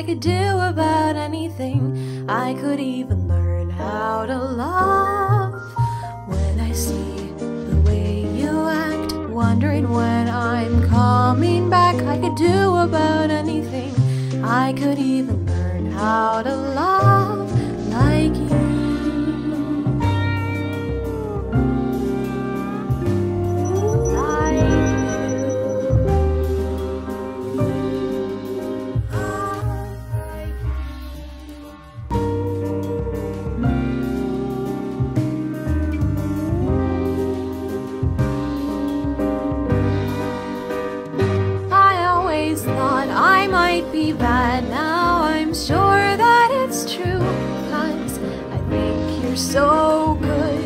I could do about anything. I could even learn how to love. When I see the way you act, wondering when I'm coming back, I could do about anything. I could even learn how to love like you. Be bad now, I'm sure that it's true, 'cause I think you're so good,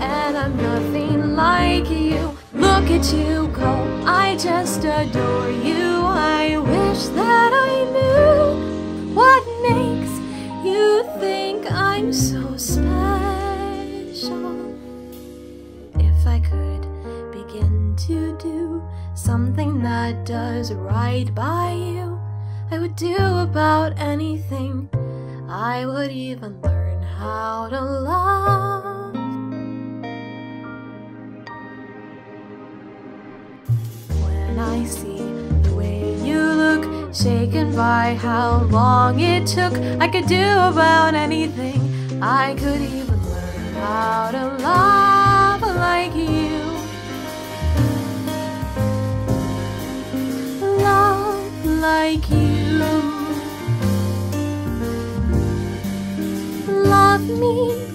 and I'm nothing like you. Look at you go, I just adore you. I wish that I knew what makes you think I'm so special. If I could begin to do something that does right by you, I would do about anything. I would even learn how to love. When I see the way you look, shaken by how long it took, I could do about anything. I could even learn how to love like you. Love like you. Love me